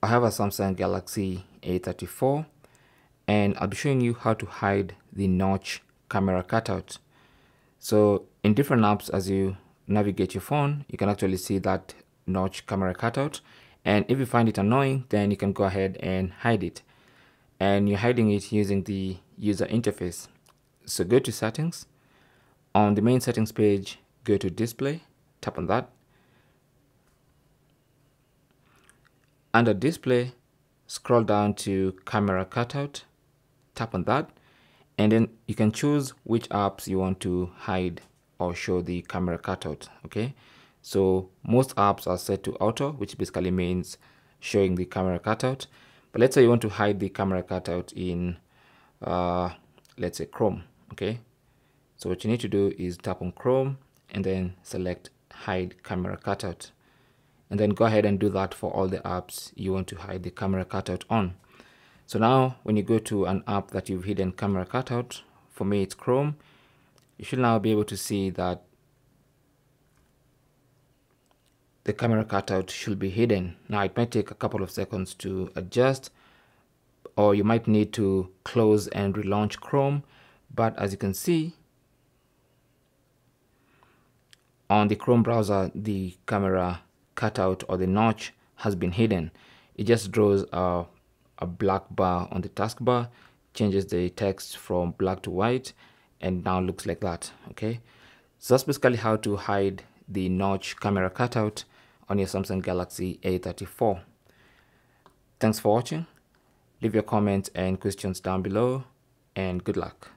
I have a Samsung Galaxy A34, and I'll be showing you how to hide the notch camera cutout. So in different apps, as you navigate your phone, you can actually see that notch camera cutout, and if you find it annoying, then you can go ahead and hide it. And you're hiding it using the user interface. So go to settings. On the main settings page, go to display, tap on that. Under display, scroll down to camera cutout, tap on that, and then you can choose which apps you want to hide or show the camera cutout. Okay, so most apps are set to auto, which basically means showing the camera cutout. But let's say you want to hide the camera cutout in let's say Chrome. Okay, so what you need to do is tap on Chrome and then select hide camera cutout. And then go ahead and do that for all the apps you want to hide the camera cutout on. So now when you go to an app that you've hidden camera cutout, for me it's Chrome, you should now be able to see that the camera cutout should be hidden. Now it might take a couple of seconds to adjust, or you might need to close and relaunch Chrome, but as you can see, on the Chrome browser, the camera cutout or the notch has been hidden. It just draws a black bar on the taskbar, changes the text from black to white, and now looks like that. Okay, so that's basically how to hide the notch camera cutout on your Samsung Galaxy A34. Thanks for watching. Leave your comments and questions down below, and good luck.